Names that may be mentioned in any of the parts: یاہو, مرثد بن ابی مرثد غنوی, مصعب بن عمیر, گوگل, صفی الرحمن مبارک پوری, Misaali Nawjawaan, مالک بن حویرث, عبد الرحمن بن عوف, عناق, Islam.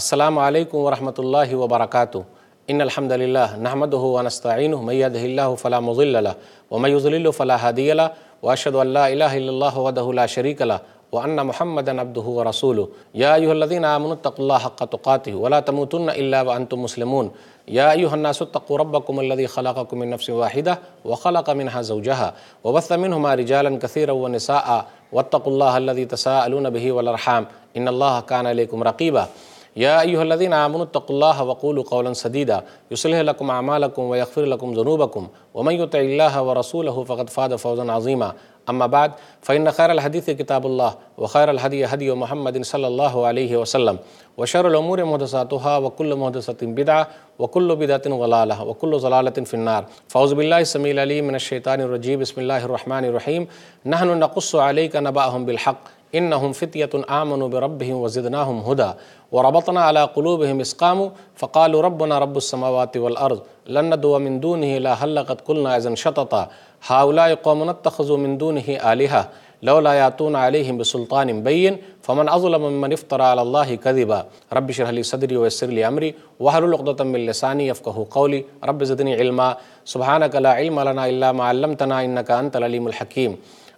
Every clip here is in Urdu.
السلام علیکم ورحمۃ اللہ وبرکاتہ ان الحمدللہ نحمدہ ونستعینہ من یهده اللہ فلا مضل له ومن یضلل فلا هادی له واشهد ان لا الہ الا اللہ وحدہ لا شریک له وان محمدا عبدہ ورسولہ یا ایھا الذین آمنوا اتقوا اللہ حق تقاتہ ولا تموتن الا وانتم مسلمون یا ایھا الناس اتقوا ربکم الذی خلقکم من نفس واحدہ وخلق منها زوجها وبث منهما رجالا کثیرا ونساء واتقوا اللہ الذی تساءلون به والارحام ان اللہ کان علیکم رقیبا یا ایھا الذین آمنوا اتقوا اللہ وقولوا قولا سدیدا یصلح لکم اعمالکم ویغفر لکم ذنوبکم ومن یطع اللہ ورسولہ فقد فاز فوزا عظیما اما بعد فان خیر الحدیث کتاب اللہ وخیر الہدی ہدی محمد صلی اللہ علیہ وسلم وشر الامور محدثاتها وکل محدثۃ بدعہ وکل بدعۃ ضلالہ وکل ضلالۃ فی النار فاعوذ باللہ السمیع العلیم من الشیطان الرجیم بسم اللہ الرحمن الرحیم نحن نقص علیک نبأہم بالحق انہم فتیۃ آمنوا بربہم وزدناہم ھدی وربطنا علی قلوبہم اذ قاموا فقالوا ربنا رب السماوات والارض لن ندعو من دونہ الہا الا قد قلنا اذا شططا ہؤلاء قومنا اتخذوا من دونہ آلہہ لولا یاتون علیہم بسلطان بین فمن اظلم ممن افترى علی اللہ کذبا رب اشرح لی صدری ویسر لی امری واحلل عقدۃ من لسانی یفقہوا قولی رب زدنی علما سبحانک لا علم لنا الا ما علمتنا انک انت العلیم الحکیم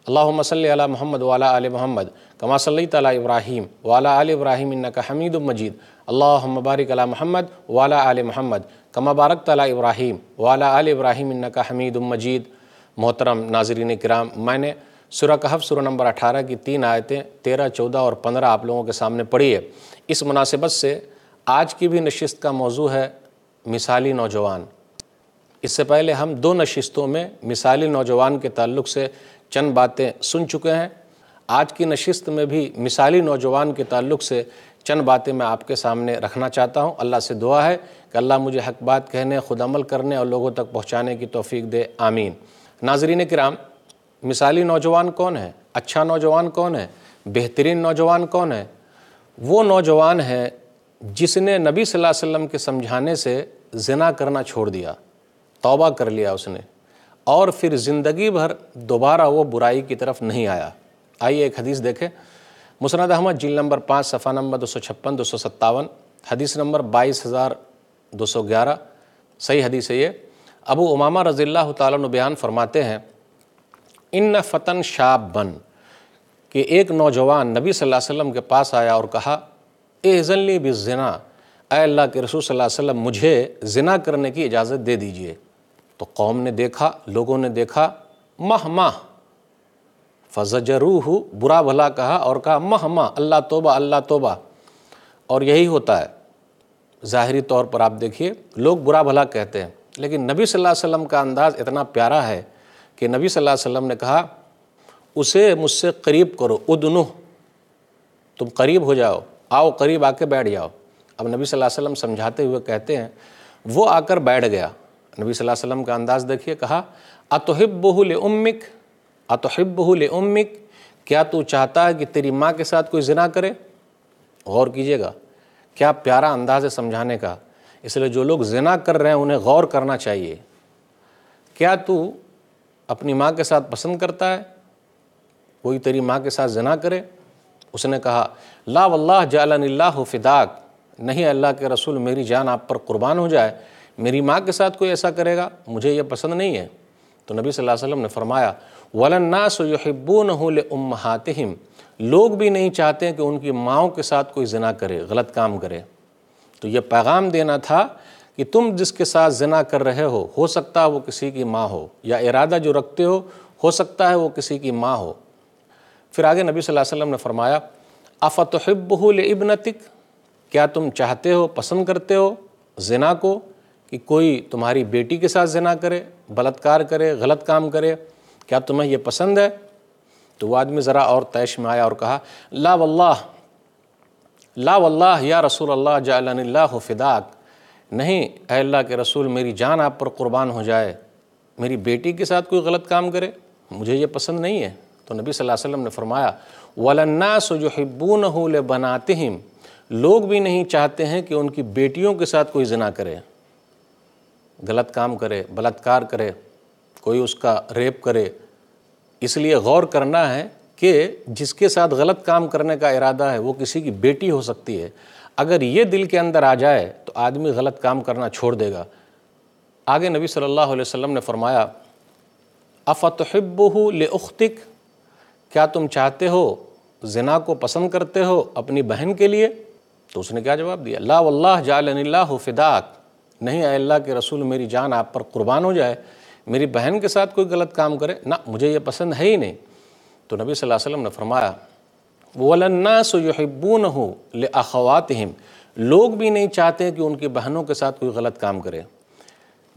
اللہم صلی علی محمد وعلی آل محمد کما صلیت علی ابراہیم وعلی آل ابراہیم انک حمید مجید اللہم بارک علی محمد وعلی آل محمد کما بارکت علی ابراہیم وعلی آل ابراہیم انک حمید مجید۔ محترم ناظرین کرام، میں نے سورہ کہف سورہ نمبر 18 کی 3 آیتیں 13، 14 اور 15 آپ لوگوں کے سامنے پڑھی ہے۔ اس مناسبت سے آج کی بھی نشست کا موضوع ہے مثالی نوجوان۔ اس سے پہلے ہم 2 نشستوں میں مثالی نوجوان کے تعلق سے چند باتیں سن چکے ہیں۔ آج کی نشست میں بھی مثالی نوجوان کے تعلق سے چند باتیں میں آپ کے سامنے رکھنا چاہتا ہوں۔ اللہ سے دعا ہے کہ اللہ مجھے حق بات کہنے، خود عمل کرنے اور لوگوں تک پہنچانے کی توفیق دے، آمین۔ ناظرین کرام، مثالی نوجوان کون ہے؟ اچھا نوجوان کون ہے؟ بہترین نوجوان کون ہے؟ وہ نوجوان ہے جس نے نبی صلی اللہ علیہ وسلم کے سمجھانے سے زنا کرنا چھوڑ دیا، توبہ کر لیا اس نے، اور پھر زندگی بھر دوبارہ وہ برائی کی طرف نہیں آیا۔ آئیے ایک حدیث دیکھیں، مسند احمد جلد نمبر 5 صفحہ نمبر 256، 257، حدیث نمبر 22211، صحیح حدیث ہے یہ۔ ابو امامہ رضی اللہ تعالیٰ عنہ بیان فرماتے ہیں ان فتن شابن، کہ ایک نوجوان نبی صلی اللہ علیہ وسلم کے پاس آیا اور کہا اذن لی بالزنا، اے اللہ کے رسول صلی اللہ علیہ وسلم مجھے زنا کرنے کی اجازت دے دیجئے۔ تو قوم نے دیکھا، لوگوں نے دیکھا، مہما فزجروہ، برا بھلا کہا اور کہا مہما، اللہ توبہ اللہ توبہ۔ اور یہی ہوتا ہے، ظاہری طور پر آپ دیکھیے لوگ برا بھلا کہتے ہیں، لیکن نبی صلی اللہ علیہ وسلم کا انداز اتنا پیارا ہے کہ نبی صلی اللہ علیہ وسلم نے کہا اسے مجھ سے قریب کرو، ادنو، تم قریب ہو جاؤ، آؤ قریب آ کے بیٹھ جاؤ۔ اب نبی صلی اللہ علیہ وسلم سمجھاتے ہوئے کہتے ہیں وہ آ کر بیٹھ گیا۔ نبی صلی اللہ علیہ وسلم کا انداز دیکھیے، کہا اتحبہ لامک، اتحبہ لامک، کیا تو چاہتا ہے کہ تیری ماں کے ساتھ کوئی زنا کرے؟ غور کیجئے گا، کیا پیارا انداز ہے سمجھانے کا۔ اس لیے جو لوگ زنا کر رہے ہیں انہیں غور کرنا چاہیے، کیا تو اپنی ماں کے ساتھ پسند کرتا ہے کوئی تیری ماں کے ساتھ زنا کرے؟ اس نے کہا لا واللہ جعلنی اللہ فداک، نہیں اللہ کے رسول میری جان آپ پر قربان ہو جائے، میری ماں کے ساتھ کوئی ایسا کرے گا، مجھے یہ پسند نہیں ہے۔ تو نبی صلی اللہ علیہ وسلم نے فرمایا وَلَنَّاسُ يُحِبُّونَهُ لِأُمَّهَاتِهِمْ، لوگ بھی نہیں چاہتے کہ ان کی ماؤں کے ساتھ کوئی زنا کرے، غلط کام کرے۔ تو یہ پیغام دینا تھا کہ تم جس کے ساتھ زنا کر رہے ہو سکتا ہے وہ کسی کی ماں ہو، یا ارادہ جو رکھتے ہو سکتا ہے وہ کسی کی ماں ہو۔ پھر آگے نبی صلی اللہ علیہ وسلم نے فرمایا أَفَتُحِبُّهُ لِابْنَتِكَ، کیا تم چاہتے ہو، پسند کرتے ہو زنا کو کہ کوئی تمہاری بیٹی کے ساتھ زنا کرے، بلاتکار کرے، غلط کام کرے، کیا تمہیں یہ پسند ہے؟ تو وہ آدمی ذرا اور طیش میں آیا اور کہا لا واللہ، لا واللہ یا رسول اللہ جعلنی اللہ فداک، نہیں اے اللہ کے رسول میری جان آپ پر قربان ہو جائے، میری بیٹی کے ساتھ کوئی غلط کام کرے، مجھے یہ پسند نہیں ہے۔ تو نبی صلی اللہ علیہ وسلم نے فرمایا وَلَنَّاسُ يُحِبُّونَهُ لِبَنَاتِهِمْ، لوگ بھی نہیں چاہتے ہیں کہ ان کی بیٹیوں کے ساتھ کوئی زنا کرے، غلط کام کرے، بلاتکار کرے، کوئی اس کا ریپ کرے۔ اس لیے غور کرنا ہے کہ جس کے ساتھ غلط کام کرنے کا ارادہ ہے وہ کسی کی بیٹی ہو سکتی ہے، اگر یہ دل کے اندر آ جائے تو آدمی غلط کام کرنا چھوڑ دے گا۔ آگے نبی صلی اللہ علیہ وسلم نے فرمایا، افتحبہ لاختک، کیا تم چاہتے ہو زنا کو پسند کرتے ہو اپنی بہن کے لیے؟ تو اس نے کیا جواب دیا، لا واللہ جعلنی اللہ فداک، نہیں اے اللہ کے رسول میری جان آپ پر قربان ہو جائے، میری بہن کے ساتھ کوئی غلط کام کرے نہ، مجھے یہ پسند ہے ہی نہیں۔ تو نبی صلی اللہ علیہ وسلم نے فرمایا، وَلَنَّاسُ يُحِبُّونَهُ لِأَخَوَاتِهِمْ، لوگ بھی نہیں چاہتے کہ ان کی بہنوں کے ساتھ کوئی غلط کام کرے۔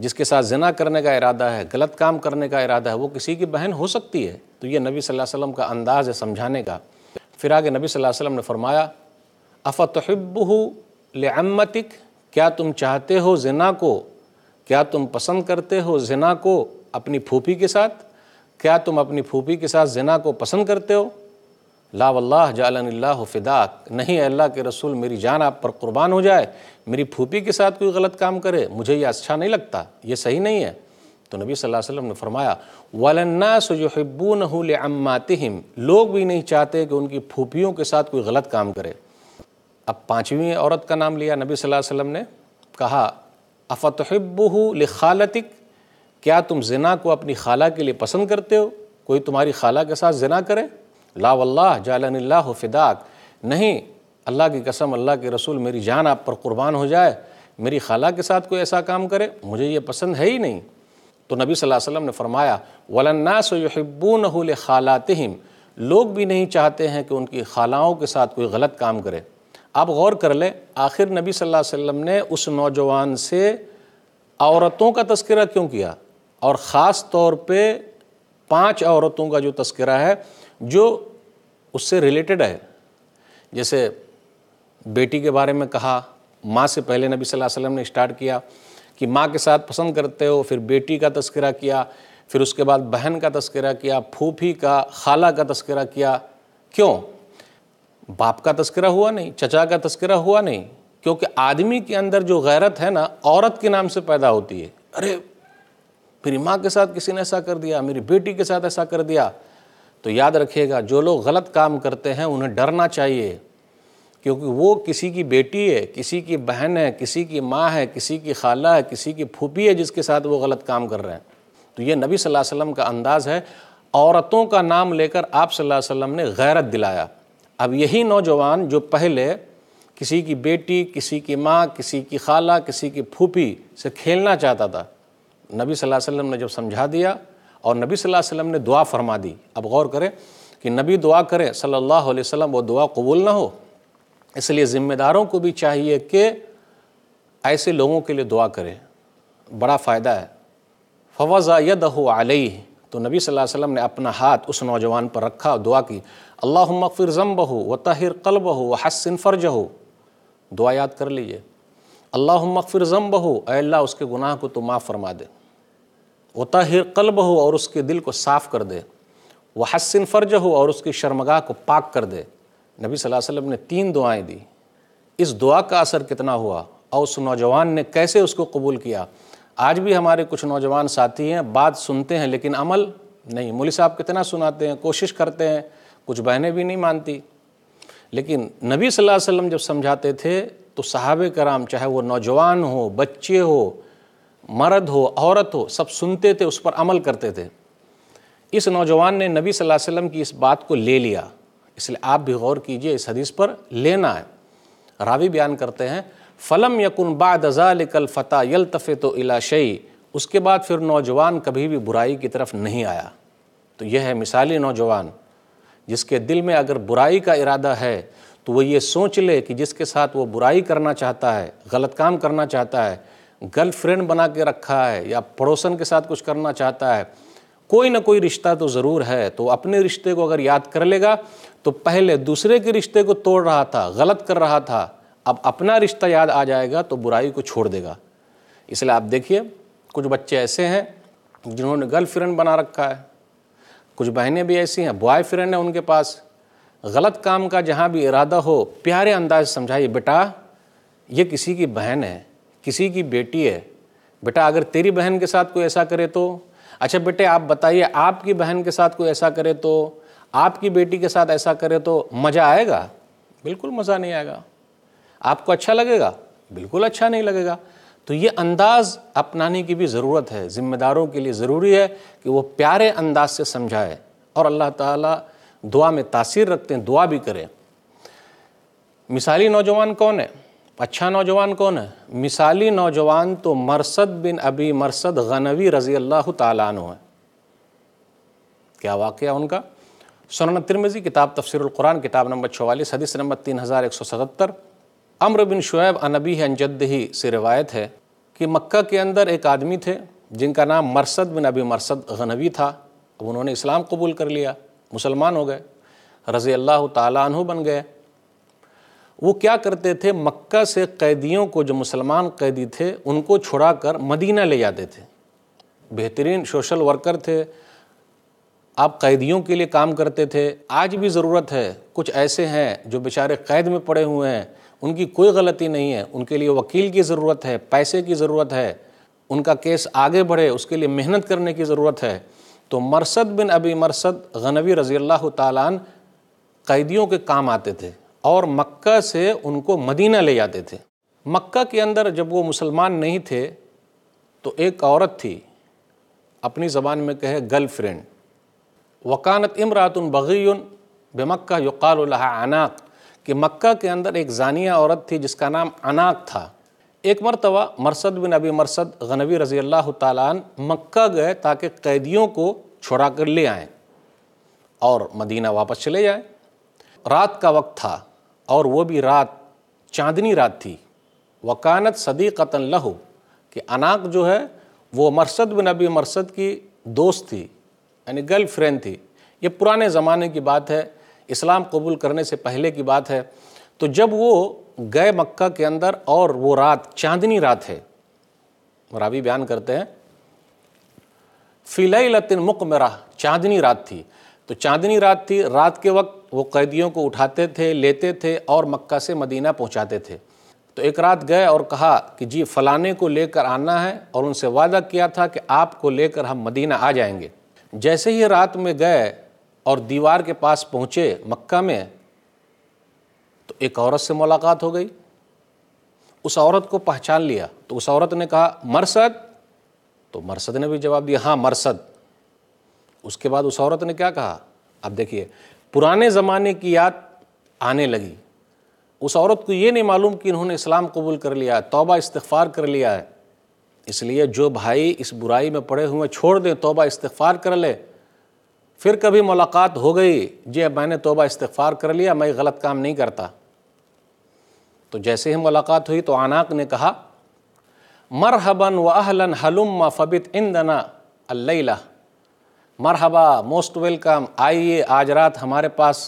جس کے ساتھ زنا کرنے کا ارادہ ہے، غلط کام کرنے کا ارادہ ہے، وہ کسی کی بہن ہو سکتی ہے۔ تو یہ نبی صلی اللہ علیہ وسلم کا انداز ہے سمجھانے کا۔ پھر آگے نبی صلی اللہ علیہ وسلم نے فرمایا، اَفَتُحِبُّهُ لِعَمَّتِكَ، کیا تم چاہتے ہو زنا کو، کیا تم پسند کرتے ہو زنا کو اپنی پھوپھی کے ساتھ؟ کیا تم اپنی پھوپھی کے ساتھ زنا کو پسند کرتے ہو؟ لا واللہ جعلنی اللہ فداک، نہیں اللہ کے رسول میری جان آپ پر قربان ہو جائے، میری پھوپھی کے ساتھ کوئی غلط کام کرے مجھے یہ اچھا نہیں لگتا، یہ صحیح نہیں ہے۔ تو نبی صلی اللہ علیہ وسلم نے فرمایا، وَلَنَّاسُ يُحِبُّونَهُ لِعَمَّاتِهِمْ، لوگ بھی نہیں چاہتے کہ ان کی پھوپھیوں کے ساتھ کوئی غلط کام کرے۔ اب پانچویں عورت کا نام لیا نبی صلی اللہ علیہ وسلم نے، کہا، اَفَتُحِبُّهُ لِخَالَتِكَ، کیا تم زنا کو اپنی خالہ کے لیے پسند کرتے ہو؟ کوئی تمہاری خالہ کے ساتھ زنا کرے؟ لا واللہ جعلنی اللہ فداک، نہیں اللہ کی قسم اللہ کے رسول میری جان آپ پر قربان ہو جائے، میری خالہ کے ساتھ کوئی ایسا کام کرے مجھے یہ پسند ہے ہی نہیں۔ تو نبی صلی اللہ علیہ وسلم نے فرمایا، وَلَنَّاسُ يُحِبُّونَهُ لِخَالَاتِهِمْ، لوگ بھی نہیں چاہتے ہیں کہ ان کی خالاؤں کے ساتھ کوئی غلط کام کرے۔ آپ غور کر لیں، آخر نبی صلی اللہ علیہ وسلم نے اس نوجوان سے عورتوں کا تذکرہ کیوں کیا، اور خاص طور پہ 5 عورتوں کا جو تذکرہ ہے جو اس سے ریلیٹڈ ہے۔ جیسے بیٹی کے بارے میں کہا، ماں سے پہلے نبی صلی اللہ علیہ وسلم نے اسٹارٹ کیا کہ ماں کے ساتھ پسند کرتے ہو، پھر بیٹی کا تذکرہ کیا، پھر اس کے بعد بہن کا تذکرہ کیا، پھوپھی کا، خالہ کا تذکرہ کیا۔ کیوں؟ باپ کا تذکرہ ہوا نہیں، چچا کا تذکرہ ہوا نہیں، کیونکہ آدمی کے اندر جو غیرت ہے نا عورت کے نام سے پیدا ہوتی ہے۔ ارے میری ماں کے ساتھ کسی نے ایسا کر دیا، میری بیٹی کے ساتھ ایسا کر دیا۔ تو یاد رکھیے گا، جو لوگ غلط کام کرتے ہیں انہیں ڈرنا چاہیے، کیونکہ وہ کسی کی بیٹی ہے، کسی کی بہن ہے، کسی کی ماں ہے، کسی کی خالہ ہے، کسی کی پھوپھی ہے، جس کے ساتھ وہ غلط کام کر رہے ہیں۔ تو یہ نبی صلی اللہ علیہ وسلم کا انداز ہے، عورتوں کا نام لے کر آپ صلی اللہ علیہ وسلم نے غیرت دلایا۔ اب یہی نوجوان جو پہلے کسی کی بیٹی، کسی کی ماں، کسی کی خالہ، کسی کی پھوپھی سے کھیلنا چاہتا تھا، نبی صلی اللہ علیہ وسلم نے جب سمجھا دیا اور نبی صلی اللہ علیہ وسلم نے دعا فرما دی۔ اب غور کریں کہ نبی دعا کرے صلی اللہ علیہ وسلم، وہ دعا قبول نہ ہو، اس لیے ذمہ داروں کو بھی چاہیے کہ ایسے لوگوں کے لیے دعا کریں، بڑا فائدہ ہے۔ فَوَضَعَ يَدَهُ عَلَيْهِ، تو نبی صلی اللہ علیہ وسلم نے اپنا ہاتھ اس نوجوان پر رکھا اور دعا کی، اللہم اغفر ذنبہ وطہر قلبہ وحسن فرجہ۔ دعا یاد کر لیجئے، اللہم اغفر ذنبہ، اے اللہ اس کے گناہ کو تو معاف فرما دے، وطہر قلبہ، اور اس کے دل کو صاف کر دے، وحسن فرجہ، اور اس کی شرمگاہ کو پاک کر دے۔ نبی صلی اللہ علیہ وسلم نے 3 دعائیں دی۔ اس دعا کا اثر کتنا ہوا اور اس نوجوان نے کیسے اس کو قبول کیا؟ آج بھی ہمارے کچھ نوجوان ساتھی ہیں، بات سنتے ہیں لیکن عمل نہیں۔ مولوی صاحب کتنا سناتے ہیں، کوشش کرتے ہیں، کچھ بہنیں بھی نہیں مانتی۔ لیکن نبی صلی اللہ علیہ وسلم جب سمجھاتے تھے تو صحابہ کرام، چاہے وہ نوجوان ہو، بچے ہو، مرد ہو، عورت ہو، سب سنتے تھے، اس پر عمل کرتے تھے۔ اس نوجوان نے نبی صلی اللہ علیہ وسلم کی اس بات کو لے لیا، اس لیے آپ بھی غور کیجئے، اس حدیث پر لینا ہے۔ راوی بیان کرتے ہیں، فَلَمْ يَكُنْ بَعْدَ ذَلِكَ الْفَتَى يَلْتَفِتُ إِلَى شَيْءٍ، اس کے بعد پھر نوجوان کبھی بھی برائی کی طرف نہیں آیا۔ تو یہ ہے مثالی نوجوان، جس کے دل میں اگر برائی کا ارادہ ہے تو وہ یہ سوچ لے کہ جس کے ساتھ وہ برائی کرنا چاہتا ہے، غلط کام کرنا چاہتا ہے، گرل فرینڈ بنا کے رکھا ہے، یا پڑوسن کے ساتھ کچھ کرنا چاہتا ہے، کوئی نہ کوئی رشتہ تو ضرور ہے، تو اپنے رشتے کو اگر یاد کر لے گا تو پہلے دوسرے کے رشتے کو توڑ رہا تھا، غلط کر رہا تھا، اب اپنا رشتہ یاد آ جائے گا تو برائی کو چھوڑ دے گا۔ اس لیے آپ دیکھیے، کچھ بچے ایسے ہیں جنہوں نے گرل فرینڈ بنا رکھا ہے، کچھ بہنیں بھی ایسی ہیں بوائے فرینڈ ہیں ان کے پاس۔ غلط کام کا جہاں بھی ارادہ ہو پیارے انداز سمجھائیے، بیٹا یہ کسی کی بہن ہے، کسی کی بیٹی ہے، بیٹا اگر تیری بہن کے ساتھ کوئی ایسا کرے تو، اچھا بیٹے آپ بتائیے آپ کی بہن کے ساتھ کوئی ایسا کرے تو، آپ کی بیٹی کے ساتھ ایسا کرے تو مزہ آئے گا؟ بالکل مزہ نہیں آئے گا. آپ کو اچھا لگے گا؟ بالکل اچھا نہیں لگے گا. تو یہ انداز اپنانے کی بھی ضرورت ہے, ذمہ داروں کے لیے ضروری ہے کہ وہ پیارے انداز سے سمجھائے, اور اللہ تعالیٰ دعا میں تاثیر رکھتے ہیں, دعا بھی کریں. مثالی نوجوان کون ہے, اچھا نوجوان کون ہے؟ مثالی نوجوان تو مرثد بن ابی مرثد غنوی رضی اللہ تعالیٰ عنہ ہے. کیا واقعہ ان کا؟ سنن ترمذی کتاب تفسیر القرآن کتاب نمبر 44 حدیث نمبر 3177. عمرو بن شعیب انبی عن جدہ سے روایت ہے کہ مکہ کے اندر ایک آدمی تھے جن کا نام مرثد بن ابی مرثد غنوی تھا. اب انہوں نے اسلام قبول کر لیا, مسلمان ہو گئے, رضی اللہ تعالیٰ عنہ بن گئے. وہ کیا کرتے تھے, مکہ سے قیدیوں کو, جو مسلمان قیدی تھے ان کو چھڑا کر مدینہ لے جاتے تھے. بہترین سوشل ورکر تھے, آپ قیدیوں کے لیے کام کرتے تھے. آج بھی ضرورت ہے, کچھ ایسے ہیں جو بیچارے قید میں پڑے ہوئے ہیں, ان کی کوئی غلطی نہیں ہے, ان کے لیے وکیل کی ضرورت ہے, پیسے کی ضرورت ہے, ان کا کیس آگے بڑھے, اس کے لیے محنت کرنے کی ضرورت ہے. تو مرثد بن ابی مرثد غنوی رضی اللہ تعالیٰ عنہ قیدیوں کے کام آتے تھے اور مکہ سے ان کو مدینہ لے جاتے تھے. مکہ کے اندر جب وہ مسلمان نہیں تھے تو ایک عورت تھی, اپنی زبان میں کہے گرل فرینڈ. وکانت امراۃ بغی بمکہ یقال لها عناق, کہ مکہ کے اندر ایک زانیہ عورت تھی جس کا نام عناق تھا. ایک مرتبہ مرثد بن ابی مرثد غنوی رضی اللہ تعالیٰ عنہ مکہ گئے تاکہ قیدیوں کو چھڑا کر لے آئیں اور مدینہ واپس چلے جائیں. رات کا وقت تھا اور وہ بھی رات, چاندنی رات تھی. وکانت صدیقۃ لہ, کہ عناق جو ہے وہ مرثد بن ابی مرثد کی دوست تھی, یعنی گرل فرینڈ تھی. یہ پرانے زمانے کی بات ہے, اسلام قبول کرنے سے پہلے کی بات ہے. تو جب وہ گئے مکہ کے اندر اور وہ رات چاندنی رات ہے, راوی بیان کرتے ہیں فی لیلۃ مقمرہ, چاندنی رات تھی. تو چاندنی رات تھی, رات کے وقت وہ قیدیوں کو اٹھاتے تھے, لیتے تھے اور مکہ سے مدینہ پہنچاتے تھے. تو ایک رات گئے اور کہا کہ جی فلانے کو لے کر آنا ہے, اور ان سے وعدہ کیا تھا کہ آپ کو لے کر ہم مدینہ آ جائیں گے. جیسے ہی رات میں گئے اور دیوار کے پاس پہنچے مکہ میں, تو ایک عورت سے ملاقات ہو گئی. اس عورت کو پہچان لیا تو اس عورت نے کہا مرثد, تو مرثد نے بھی جواب دیا ہاں مرثد. اس کے بعد اس عورت نے کیا کہا, اب دیکھیے پرانے زمانے کی یاد آنے لگی. اس عورت کو یہ نہیں معلوم کہ انہوں نے اسلام قبول کر لیا ہے, توبہ استغفار کر لیا ہے. اس لیے جو بھائی اس برائی میں پڑے ہوئے چھوڑ دیں, توبہ استغفار کر لیں. پھر کبھی ملاقات ہو گئی, جی میں نے توبہ استغفار کر لیا, میں غلط کام نہیں کرتا. تو جیسے ہی ملاقات ہوئی تو عناق نے کہا مرحبا و اہلا حلم فبت عندنا اللیلہ, مرحبا, موسٹ ویلکم, آئیے آج رات ہمارے پاس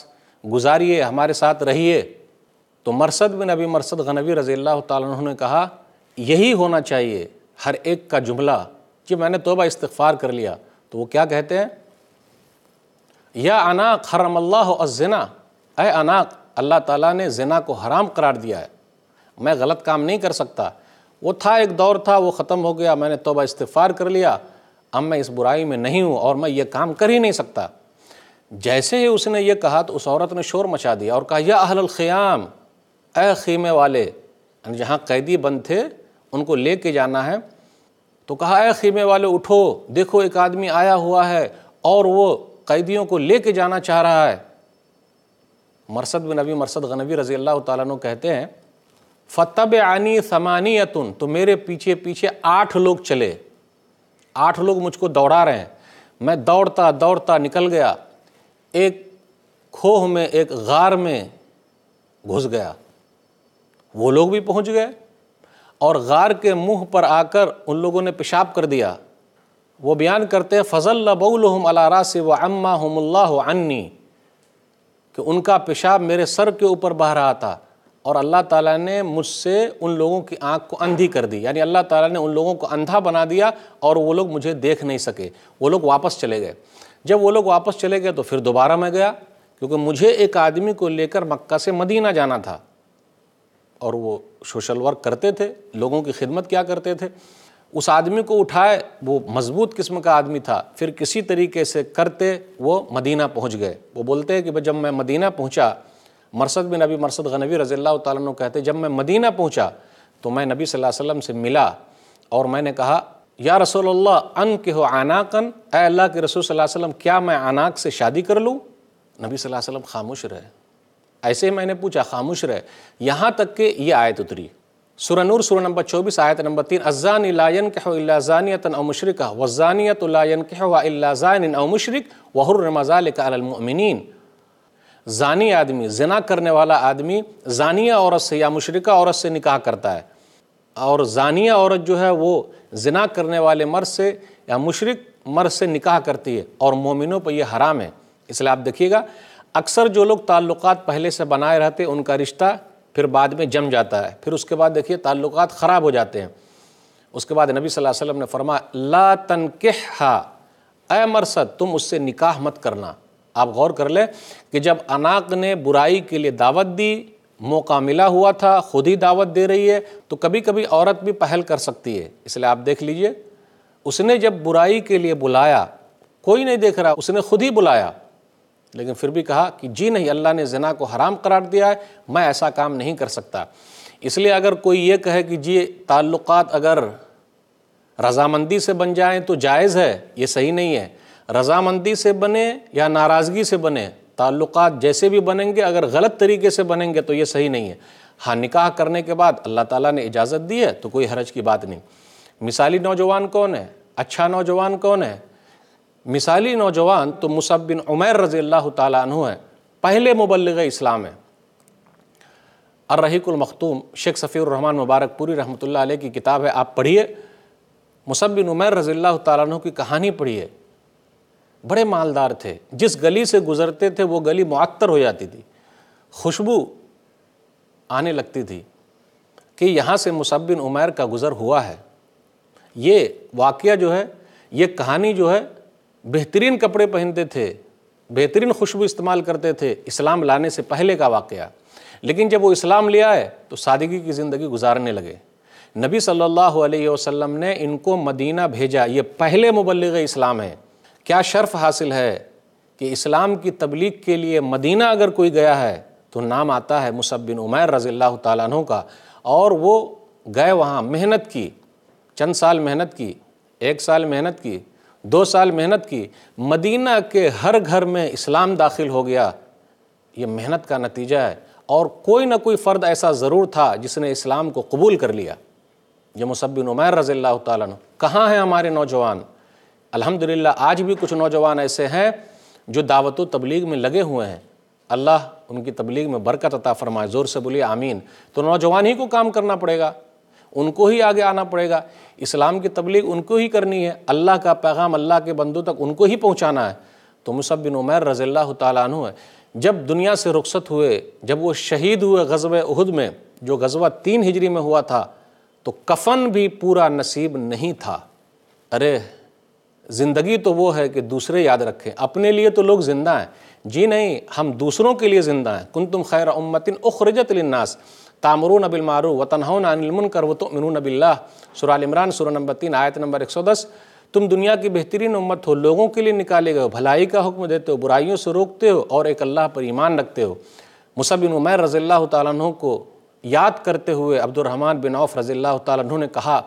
گزاریے, ہمارے ساتھ رہیے. تو مرثد بن ابی مرثد غنوی رضی اللہ تعالیٰ عنہ نے کہا یہی ہونا چاہیے ہر ایک کا جملہ کہ میں نے توبہ استغفار کر لیا. تو وہ کیا کہتے ہیں, یا عناق حرم اللہ الزنا, اے عناق اللہ تعالیٰ نے زنا کو حرام قرار دیا ہے, میں غلط کام نہیں کر سکتا. وہ تھا ایک دور تھا, وہ ختم ہو گیا, میں نے توبہ استغفار کر لیا, اب میں اس برائی میں نہیں ہوں اور میں یہ کام کر ہی نہیں سکتا. جیسے ہی اس نے یہ کہا تو اس عورت نے شور مچا دیا اور کہا یا اہل الخیام, اے خیمے والے, جہاں قیدی بند تھے ان کو لے کے جانا ہے. تو کہا اے خیمے والے اٹھو, دیکھو ایک آدمی آیا ہوا ہے اور وہ قیدیوں کو لے کے جانا چاہ رہا ہے. مرثد بن ابی مرثد غنوی رضی اللہ تعالیٰ عنہ کہتے ہیں فتبعنی ثمانیۃ, تو میرے پیچھے پیچھے 8 لوگ چلے, 8 لوگ مجھ کو دوڑا رہے ہیں. میں دوڑتا دوڑتا نکل گیا, ایک کھوہ میں, ایک غار میں گھس گیا. وہ لوگ بھی پہنچ گئے اور غار کے منہ پر آ کر ان لوگوں نے پیشاب کر دیا. وہ بیان کرتے ہیں فضل بولہم علی راسی و عماہم اللہ عنی, کہ ان کا پیشاب میرے سر کے اوپر بہ رہا تھا اور اللہ تعالیٰ نے مجھ سے ان لوگوں کی آنکھ کو اندھی کر دی, یعنی اللہ تعالیٰ نے ان لوگوں کو اندھا بنا دیا اور وہ لوگ مجھے دیکھ نہیں سکے. وہ لوگ واپس چلے گئے. جب وہ لوگ واپس چلے گئے تو پھر دوبارہ میں گیا, کیونکہ مجھے ایک آدمی کو لے کر مکہ سے مدینہ جانا تھا, اور وہ سوشل ورک کرتے تھے, لوگوں کی خدمت کیا کرتے تھے. اس آدمی کو اٹھائے، وہ مضبوط قسم کا آدمی تھا، پھر کسی طریقے سے کرتے وہ مدینہ پہنچ گئے. وہ بولتے ہیں کہ جب میں مدینہ پہنچا، مرثد بن ابی مرثد غنوی رضی اللہ تعالیٰ عنہ کہتے ہیں جب میں مدینہ پہنچا تو میں نبی صلی اللہ علیہ وسلم سے ملا اور میں نے کہا یا رسول اللہ انکحو عناقن، اے اللہ کے رسول صلی اللہ علیہ وسلم کیا میں عناق سے شادی کر لوں؟ نبی صلی اللہ علیہ وسلم خاموش رہے، ایسے ہی میں نے پوچھا، خاموش رہے، یہاں تک کہ یہ آیت اتری، سورہ نور سورہ نمبر 24 آیت نمبر 3، الزانی لا ینکح الا زانیة او مشرکہ والزانیة لا ینکحها الا زان او مشرک وحرم ذلک علی المؤمنین. زانی آدمی، زنا کرنے والا آدمی زانیہ عورت سے یا مشرکہ عورت سے نکاح کرتا ہے، اور زانیہ عورت جو ہے وہ زنا کرنے والے مرد سے یا مشرک مرد سے نکاح کرتی ہے، اور مومنوں پر یہ حرام ہے. اس لیے آپ دیکھیے گا اکثر جو لوگ تعلقات پہلے سے بنائے رہتے ان کا رشتہ پھر بعد میں جم جاتا ہے، پھر اس کے بعد دیکھیے تعلقات خراب ہو جاتے ہیں. اس کے بعد نبی صلی اللہ علیہ وسلم نے فرمایا لا تنکحها، اے مرثد تم اس سے نکاح مت کرنا. آپ غور کر لیں کہ جب عناق نے برائی کے لیے دعوت دی، موقع ملا ہوا تھا، خود ہی دعوت دے رہی ہے، تو کبھی کبھی عورت بھی پہل کر سکتی ہے. اس لیے آپ دیکھ لیجئے، اس نے جب برائی کے لیے بلایا، کوئی نہیں دیکھ رہا، اس نے خود ہی بلایا، لیکن پھر بھی کہا کہ جی نہیں، اللہ نے زنا کو حرام قرار دیا ہے، میں ایسا کام نہیں کر سکتا. اس لیے اگر کوئی یہ کہے کہ جی تعلقات اگر رضامندی سے بن جائیں تو جائز ہے، یہ صحیح نہیں ہے. رضامندی سے بنے یا ناراضگی سے بنے، تعلقات جیسے بھی بنیں گے اگر غلط طریقے سے بنیں گے تو یہ صحیح نہیں ہے. ہاں نکاح کرنے کے بعد اللہ تعالیٰ نے اجازت دی ہے تو کوئی حرج کی بات نہیں. مثالی نوجوان کون ہے؟ اچھا نوجوان کون ہے؟ مثالی نوجوان تو مصعب بن عمیر رضی اللہ تعالیٰ عنہ ہے، پہلے مبلغ اسلام ہے. الرحیق المختوم، شیخ صفی الرحمن مبارک پوری رحمۃ اللہ علیہ کی کتاب ہے، آپ پڑھیے. مصعب بن عمیر رضی اللہ تعالیٰ عنہ کی کہانی پڑھیے. بڑے مالدار تھے، جس گلی سے گزرتے تھے وہ گلی معطر ہو جاتی تھی، خوشبو آنے لگتی تھی کہ یہاں سے مصعب بن عمیر کا گزر ہوا ہے. یہ واقعہ جو ہے، یہ کہانی جو ہے، بہترین کپڑے پہنتے تھے، بہترین خوشبو استعمال کرتے تھے، اسلام لانے سے پہلے کا واقعہ. لیکن جب وہ اسلام لے آئے تو سادگی کی زندگی گزارنے لگے. نبی صلی اللہ علیہ وسلم نے ان کو مدینہ بھیجا، یہ پہلے مبلغ اسلام ہیں. کیا شرف حاصل ہے کہ اسلام کی تبلیغ کے لیے مدینہ اگر کوئی گیا ہے تو نام آتا ہے مصعب بن عمیر رضی اللہ تعالیٰ عنہ کا. اور وہ گئے، وہاں محنت کی، چند سال محنت کی، 1 سال محنت کی، 2 سال محنت کی، مدینہ کے ہر گھر میں اسلام داخل ہو گیا. یہ محنت کا نتیجہ ہے، اور کوئی نہ کوئی فرد ایسا ضرور تھا جس نے اسلام کو قبول کر لیا. یہ مصعب بن عمیر رضی اللہ تعالیٰ عنہ. کہاں ہیں ہمارے نوجوان؟ الحمدللہ آج بھی کچھ نوجوان ایسے ہیں جو دعوت و تبلیغ میں لگے ہوئے ہیں، اللہ ان کی تبلیغ میں برکت عطا فرمائے. زور سے بولیے آمین. تو نوجوان ہی کو کام کرنا پڑے گا، ان کو ہی آگے آنا پڑے گا، اسلام کی تبلیغ ان کو ہی کرنی ہے، اللہ کا پیغام اللہ کے بندوں تک ان کو ہی پہنچانا ہے. تو مصعب بن عمیر رضی اللہ تعالیٰ عنہ ہے، جب دنیا سے رخصت ہوئے، جب وہ شہید ہوئے غزوہ احد میں، جو غزوہ 3 ہجری میں ہوا تھا، تو کفن بھی پورا نصیب نہیں تھا. ارے زندگی تو وہ ہے کہ دوسرے یاد رکھیں، اپنے لیے تو لوگ زندہ ہیں، جی نہیں، ہم دوسروں کے لیے زندہ ہیں. کنتم خیر امت اخرجت للناس تامرون بالمعروف وتنہون عن المنکر وتؤمنون باللہ، سورہ آل عمران سورہ نمبر 3 آیت نمبر 110. تم دنیا کی بہترین امت ہو، لوگوں کے لیے نکالے گئے ہو، بھلائی کا حکم دیتے ہو، برائیوں سے روکتے ہو، اور ایک اللہ پر ایمان رکھتے ہو. مصعب بن عمیر رضی اللہ تعالیٰ عنہ کو یاد کرتے ہوئے عبد الرحمن بن عوف رضی اللہ تعالیٰ عنہ نے کہا،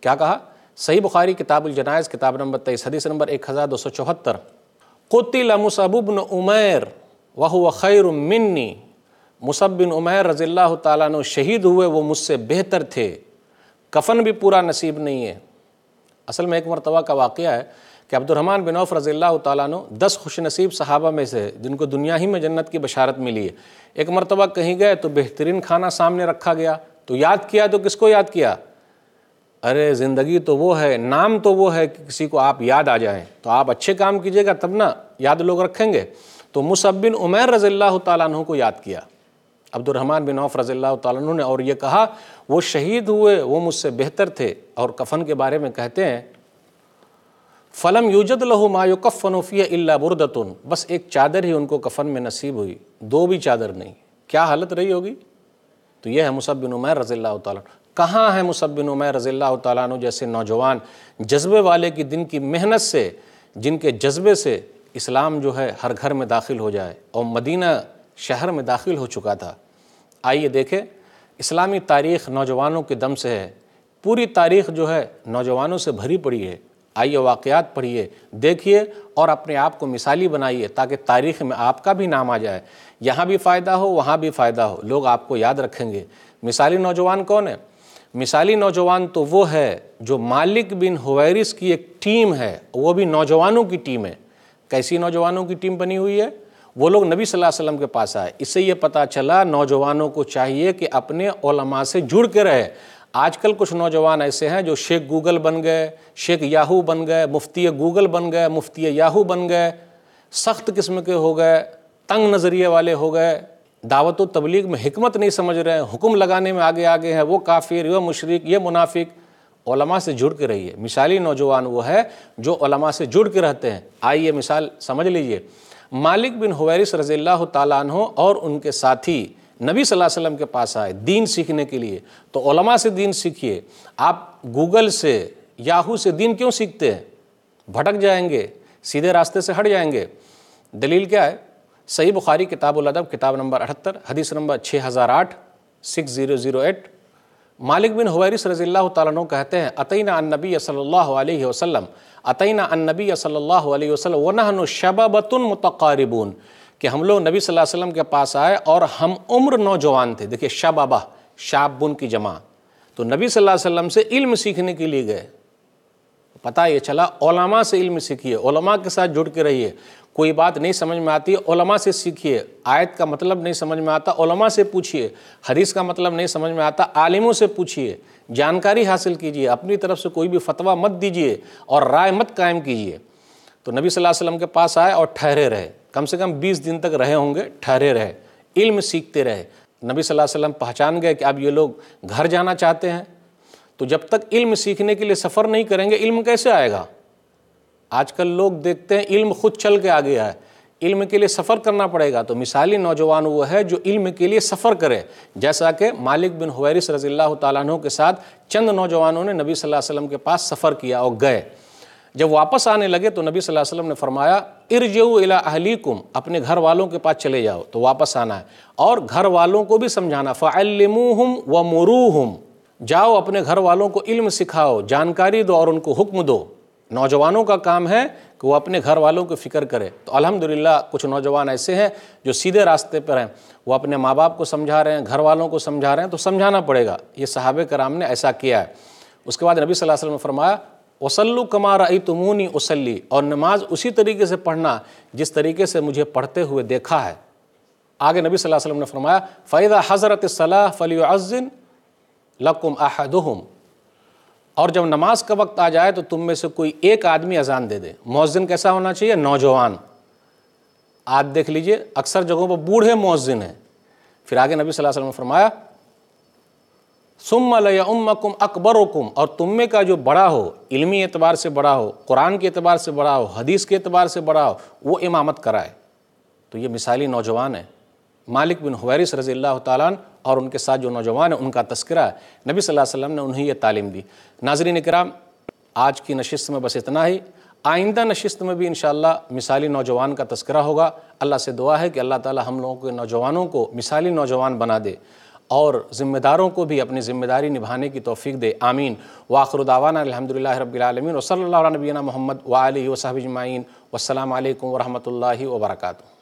کیا کہا؟ صحیح بخاری کتاب الجنائز کتاب نمبر 23 حدیث نمبر 1274، قتل مصعب بن عمیر وہو خیر منی، مصعب بن عمیر رضی اللہ تعالیٰ عنہ شہید ہوئے، وہ مجھ سے بہتر تھے، کفن بھی پورا نصیب نہیں ہے. اصل میں ایک مرتبہ کا واقعہ ہے کہ عبد الرحمن بن عوف رضی اللہ تعالیٰ عنہ 10 خوش نصیب صحابہ میں سے جن کو دنیا ہی میں جنت کی بشارت ملی ہے. ایک مرتبہ کہیں گئے تو بہترین کھانا سامنے رکھا گیا، تو یاد کیا تو کس کو یاد کیا؟ ارے زندگی تو وہ ہے، نام تو وہ ہے کہ کسی کو آپ یاد آ جائیں. تو آپ اچھے کام کیجئے گا تب نا یاد لوگ رکھیں گے. تو مصعب بن عمیر رضی اللہ تعالیٰ عنہ کو یاد کیا عبد الرحمن بن عوف رضی اللہ تعالیٰ عنہ نے، اور یہ کہا وہ شہید ہوئے، وہ مجھ سے بہتر تھے. اور کفن کے بارے میں کہتے ہیں فلم یوجد لہ ما یکفن فیہ الا بردۃ، بس ایک چادر ہی ان کو کفن میں نصیب ہوئی، 2 بھی چادر نہیں. کیا حالت رہی ہوگی؟ تو یہ ہے مصعب بن عمیر رضی اللہ تعالیٰ. کہاں ہے مصعب بن عمیر رضی اللہ تعالیٰ عنہ جیسے نوجوان جذبے والے کی دن کی محنت سے، جن کے جذبے سے اسلام جو ہے ہر گھر میں داخل ہو جائے اور مدینہ شہر میں داخل ہو چکا تھا۔ آئیے دیکھیں، اسلامی تاریخ نوجوانوں کے دم سے ہے، پوری تاریخ جو ہے نوجوانوں سے بھری پڑی ہے۔ آئیے واقعات پڑھیے، دیکھیے اور اپنے آپ کو مثالی بنائیے تاکہ تاریخ میں آپ کا بھی نام آ جائے، یہاں بھی فائدہ ہو وہاں بھی فائدہ ہو، لوگ آپ کو یاد رکھیں گے۔ مثالی نوجوان کون ہے؟ مثالی نوجوان تو وہ ہے جو مالک بن حویرث کی ایک ٹیم ہے، وہ بھی نوجوانوں کی ٹیم ہے۔ کیسی نوجوانوں کی ٹیم بنی ہوئی ہے؟ وہ لوگ نبی صلی اللہ علیہ وسلم کے پاس آئے، اس سے یہ پتہ چلا نوجوانوں کو چاہیے کہ اپنے علماء سے جڑ کے رہے۔ آج کل کچھ نوجوان ایسے ہیں جو شیخ گوگل بن گئے، شیخ یاہو بن گئے، مفتی گوگل بن گئے، مفتی یاہو بن گئے، سخت قسم کے ہو گئے، تنگ نظریے والے ہو گئے، دعوت و تبلیغ میں حکمت نہیں سمجھ رہے ہیں، حکم لگانے میں آگے ہیں، وہ کافر، وہ مشرک، یہ منافق۔ علماء سے جڑ کے رہیے۔ مثالی نوجوان وہ ہے جو علماء سے جڑ کے رہتے ہیں۔ آئیے مثال سمجھ لیجئے، مالک بن حویرث رضی اللہ تعالیٰ عنہ اور ان کے ساتھی نبی صلی اللہ علیہ وسلم کے پاس آئے دین سیکھنے کے لیے، تو علماء سے دین سیکھیے۔ آپ گوگل سے، یاہو سے دین کیوں سیکھتے ہیں؟ بھٹک جائیں گے، سیدھے راستے سے ہٹ جائیں گے۔ دلیل کیا ہے؟ صحیح بخاری کتاب الادب، کتاب نمبر 78، حدیث نمبر 6008 6008۔ مالک بن حویرث رضی اللہ تعالیٰ عنہ کہتے ہیں اتینا النبی صلی اللہ علیہ وسلم، اتینا النبی صلی اللہ علیہ وسلم ونحن شبابۃ متقاربون، کہ ہم لوگ نبی صلی اللہ علیہ وسلم کے پاس آئے اور ہم عمر نوجوان تھے۔ دیکھیے شبابہ، شابن کی جمع، تو نبی صلی اللہ علیہ وسلم سے علم سیکھنے کے لیے گئے۔ پتہ یہ چلا علماء سے علم سیکھیے، علماء کے ساتھ جڑ کے رہیے، کوئی بات نہیں سمجھ میں آتی علماء سے سیکھیے، آیت کا مطلب نہیں سمجھ میں آتا علماء سے پوچھیے، حدیث کا مطلب نہیں سمجھ میں آتا عالموں سے پوچھیے، جانکاری حاصل کیجیے، اپنی طرف سے کوئی بھی فتویٰ مت دیجیے اور رائے مت قائم کیجیے۔ تو نبی صلی اللہ علیہ وسلم کے پاس آئے اور ٹھہرے رہے، کم سے کم 20 دن تک رہے ہوں گے، ٹھہرے رہے، علم سیکھتے رہے۔ نبی صلی اللہ علیہ وسلم پہچان گئے کہ اب یہ لوگ گھر جانا چاہتے ہیں، تو جب تک علم سیکھنے کے لیے سفر نہیں کریں گے علم کیسے آئے گا؟ آج کل لوگ دیکھتے ہیں علم خود چل کے آ گیا ہے، علم کے لیے سفر کرنا پڑے گا۔ تو مثالی نوجوان وہ ہے جو علم کے لیے سفر کرے، جیسا کہ مالک بن حویرث رضی اللہ تعالیٰ عنہ کے ساتھ چند نوجوانوں نے نبی صلی اللہ علیہ وسلم کے پاس سفر کیا اور گئے۔ جب واپس آنے لگے تو نبی صلی اللہ علیہ وسلم نے فرمایا ارجعوا الی اہلیکم، اپنے گھر والوں کے پاس چلے جاؤ، تو واپس آنا ہے، اور گھر والوں کو بھی سمجھانا، فعلموہم ومروہم، جاؤ اپنے گھر والوں کو علم سکھاؤ، جانکاری دو اور ان کو حکم دو۔ نوجوانوں کا کام ہے کہ وہ اپنے گھر والوں کی فکر کرے۔ تو الحمدللہ کچھ نوجوان ایسے ہیں جو سیدھے راستے پر ہیں، وہ اپنے ماں باپ کو سمجھا رہے ہیں، گھر والوں کو سمجھا رہے ہیں، تو سمجھانا پڑے گا۔ یہ صحابہ کرام نے ایسا کیا ہے۔ اس کے بعد نبی صلی اللہ علیہ وسلم نے فرمایا اصلو کما رأیتمونی اصلی، اور نماز اسی طریقے سے پڑھنا جس طریقے سے مجھے پڑھتے ہوئے دیکھا ہے۔ آگے نبی صلی اللہ علیہ وسلم نے فرمایا فإذا حضرت الصلاة فلیعظن لکم احدہم، اور جب نماز کا وقت آ جائے تو تم میں سے کوئی ایک آدمی اذان دے دے۔ مؤذن کیسا ہونا چاہیے؟ نوجوان۔ آج دیکھ لیجئے اکثر جگہوں پر بوڑھے مؤذن ہیں۔ پھر آگے نبی صلی اللہ علیہ وسلم نے فرمایا ثم لیعمکم اکبرکم، اور تم میں کا جو بڑا ہو، علمی اعتبار سے بڑا ہو، قرآن کے اعتبار سے بڑا ہو، حدیث کے اعتبار سے بڑا ہو، وہ امامت کرائے۔ تو یہ مثالی نوجوان ہے مالک بن حویرث رضی اللہ تعالیٰ عنہ اور ان کے ساتھ جو نوجوان ہیں ان کا تذکرہ ہے، نبی صلی اللہ علیہ وسلم نے انہیں یہ تعلیم دی۔ ناظرین کرام، آج کی نشست میں بس اتنا ہی، آئندہ نشست میں بھی انشاءاللہ مثالی نوجوان کا تذکرہ ہوگا۔ اللہ سے دعا ہے کہ اللہ تعالیٰ ہم لوگوں کے نوجوانوں کو مثالی نوجوان بنا دے اور ذمہ داروں کو بھی اپنی ذمہ داری نبھانے کی توفیق دے، آمین۔ وآخر دعوانا الحمدللہ رب العالمین وصلی اللہ علی نبینا محمد وآلہ وصحبہ اجمعین، والسلام علیکم ورحمۃ اللہ وبرکاتہ۔